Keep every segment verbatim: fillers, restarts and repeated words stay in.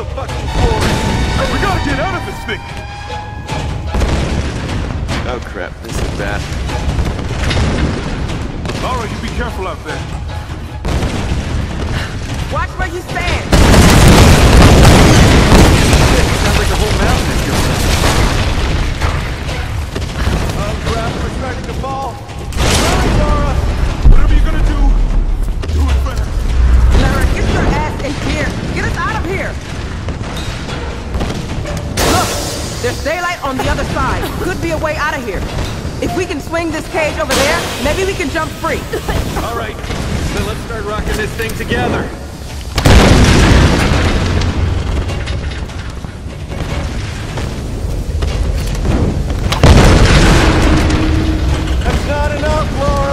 the fucking floor. We gotta get out of this thing! Oh crap, this is bad. Lara, you be careful out there. Watch where you stand! It sounds like the whole mountain is going up. I'm grabbed for tracking the ball. Sorry, Lara! Whatever you're gonna do, do it better. Lara, get your ass in here! Get us out of here! There's daylight on the other side. Could be a way out of here. If we can swing this cage over there, maybe we can jump free. All right, so let's start rocking this thing together. That's not enough, Laura!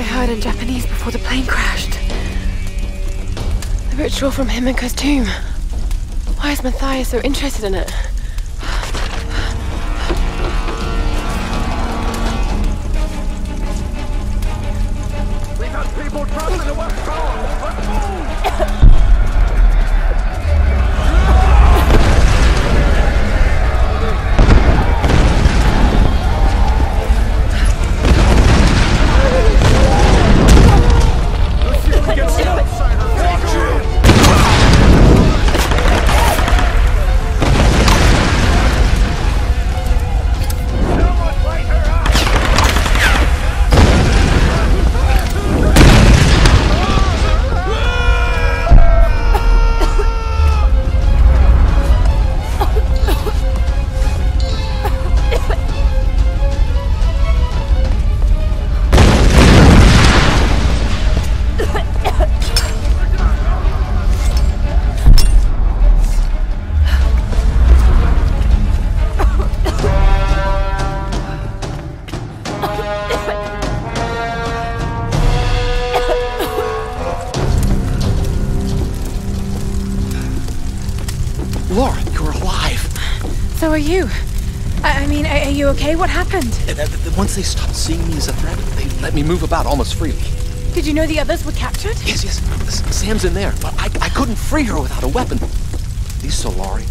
I heard in Japanese before the plane crashed. The ritual from Himiko's tomb. Why is Matthias so interested in it? Okay, what happened? Once they stopped seeing me as a threat, they let me move about almost freely. Did you know the others were captured? Yes, yes. Sam's in there, but I, I couldn't free her without a weapon. These Solari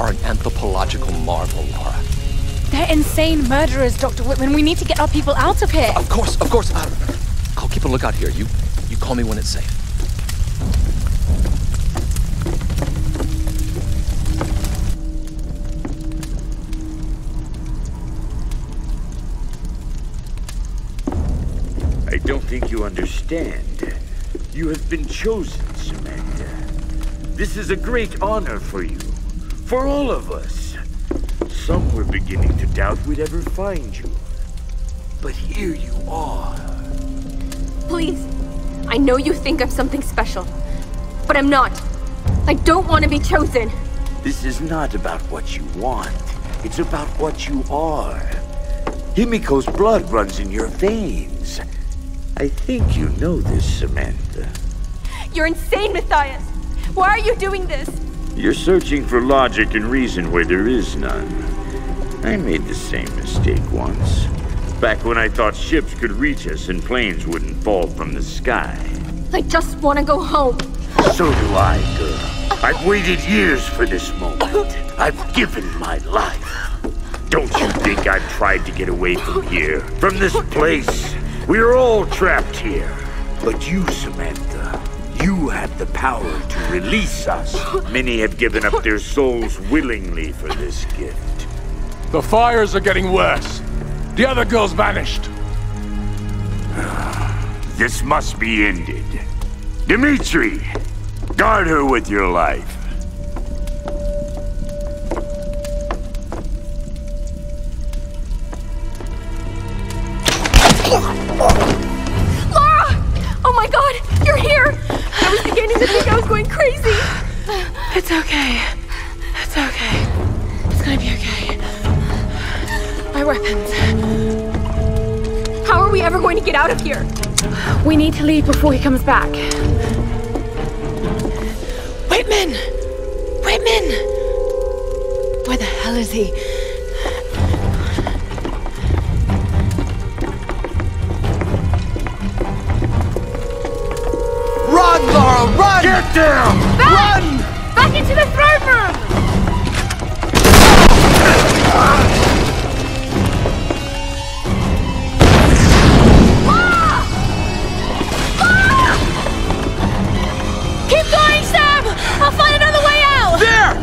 are an anthropological marvel, Lara. They're insane murderers, Doctor Whitman. We need to get our people out of here. Of course, of course. I'll keep a lookout here. You, you call me when it's safe. I don't think you understand. You have been chosen, Samantha. This is a great honor for you, for all of us. Some were beginning to doubt we'd ever find you, but here you are. Please, I know you think I'm something special, but I'm not. I don't want to be chosen. This is not about what you want. It's about what you are. Himiko's blood runs in your veins. I think you know this, Samantha. You're insane, Matthias! Why are you doing this? You're searching for logic and reason where there is none. I made the same mistake once. Back when I thought ships could reach us and planes wouldn't fall from the sky. I just want to go home. So do I, girl. I've waited years for this moment. I've given my life. Don't you think I've tried to get away from here? From this place? We're all trapped here. But you, Samantha, you have the power to release us. Many have given up their souls willingly for this gift. The fires are getting worse. The other girls vanished. This must be ended. Dmitri, guard her with your life. It's okay. It's okay. It's gonna be okay. My weapons. How are we ever going to get out of here? We need to leave before he comes back. Whitman! Whitman! Where the hell is he? Run, Lara, run! Get down! Back! Run! Back into the throne room! Lara! Lara! Keep going, Sam! I'll find another way out! There!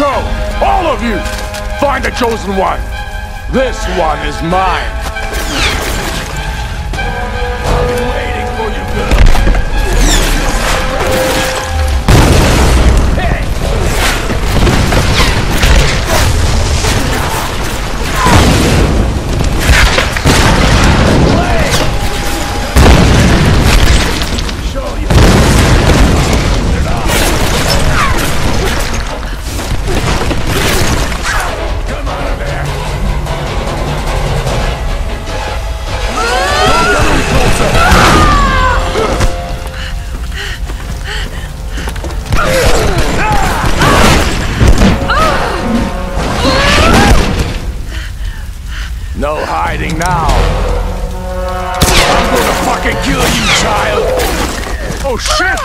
Go! All of you! Find a chosen one! This one is mine! I've been waiting for you, girl! Hey! Play! Show you! Turn it off! Come out of there! Don't get any closer! No hiding now! I'm gonna fucking kill you, child! Oh shit!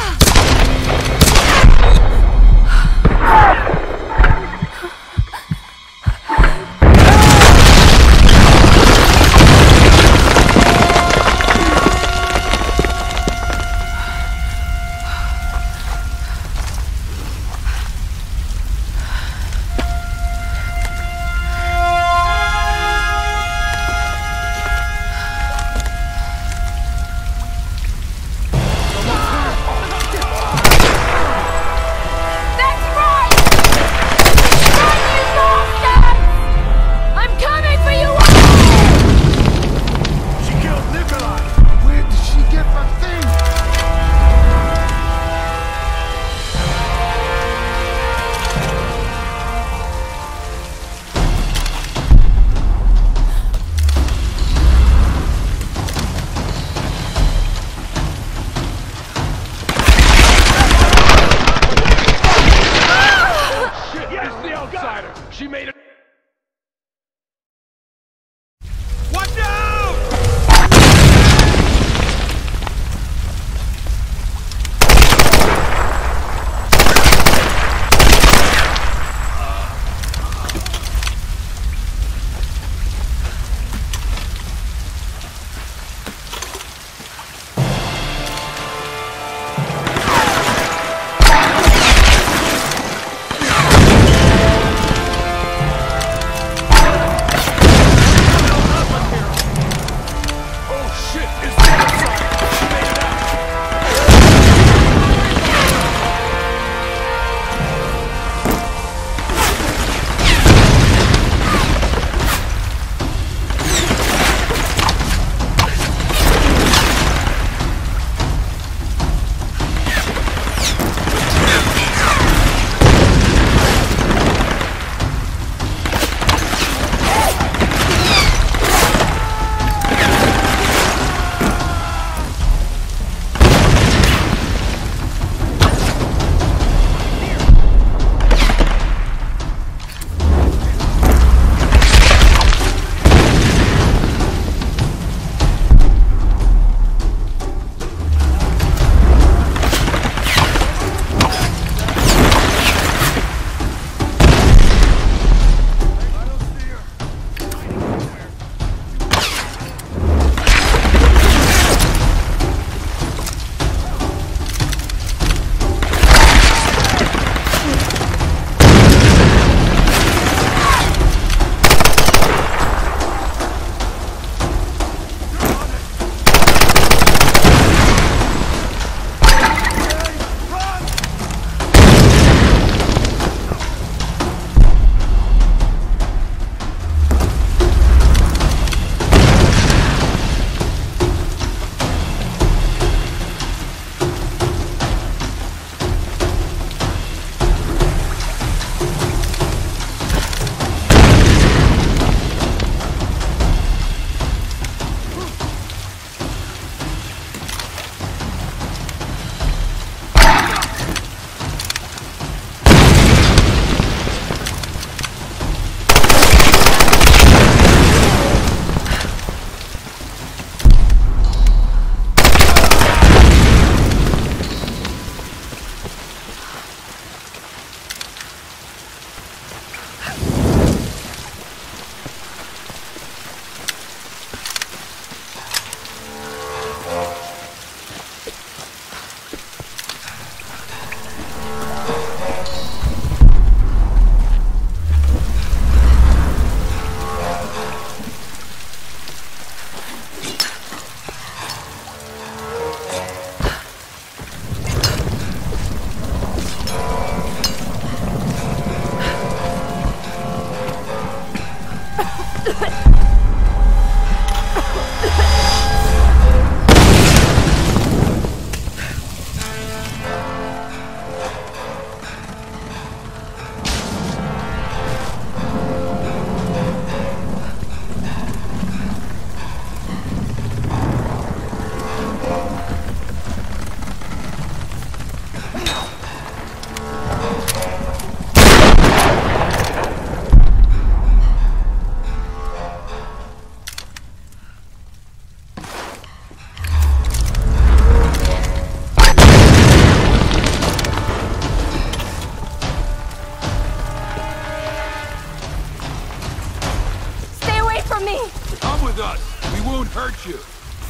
at you.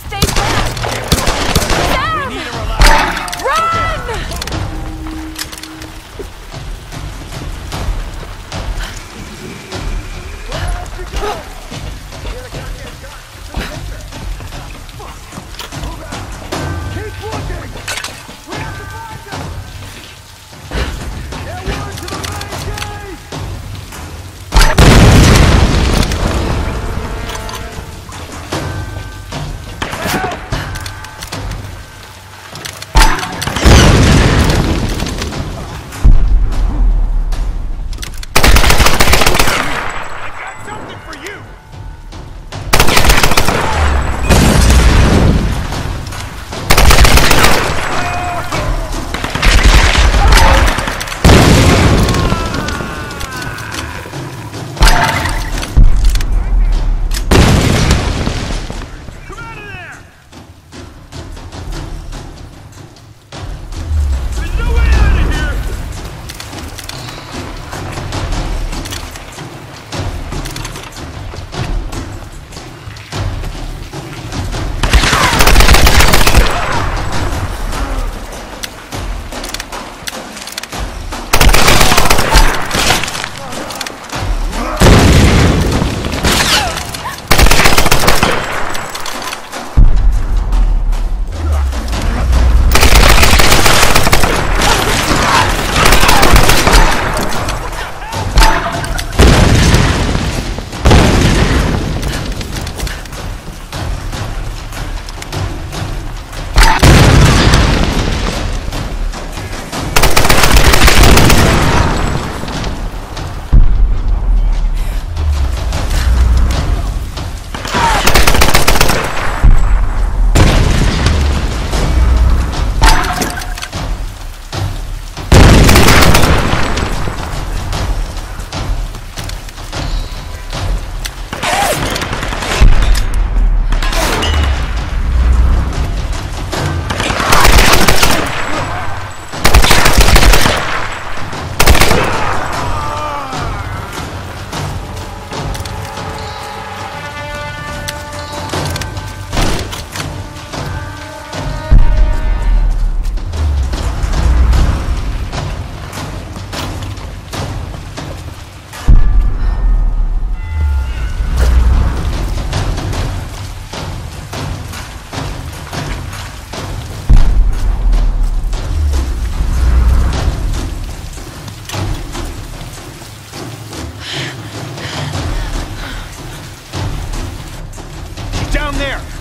Stay down! We need to relax. Run!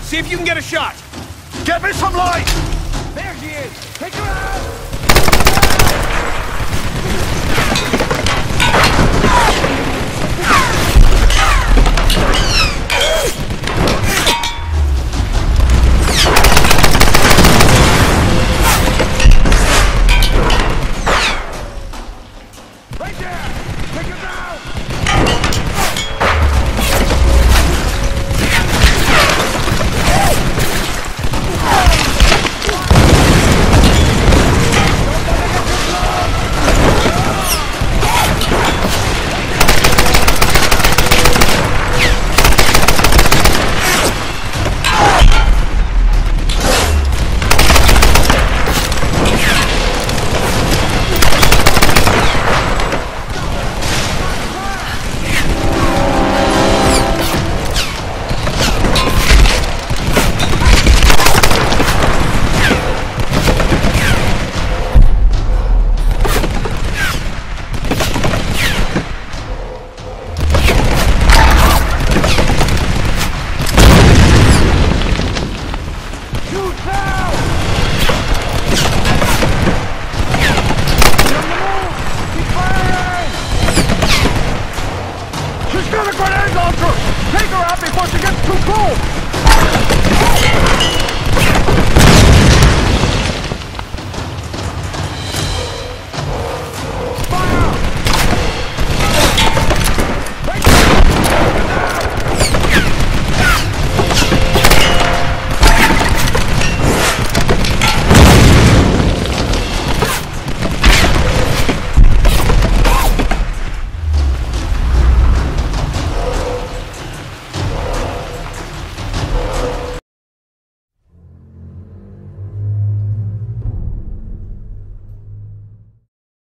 See if you can get a shot! Get me some light! There she is! Take her out! Ah! Ah! Ah! Ah!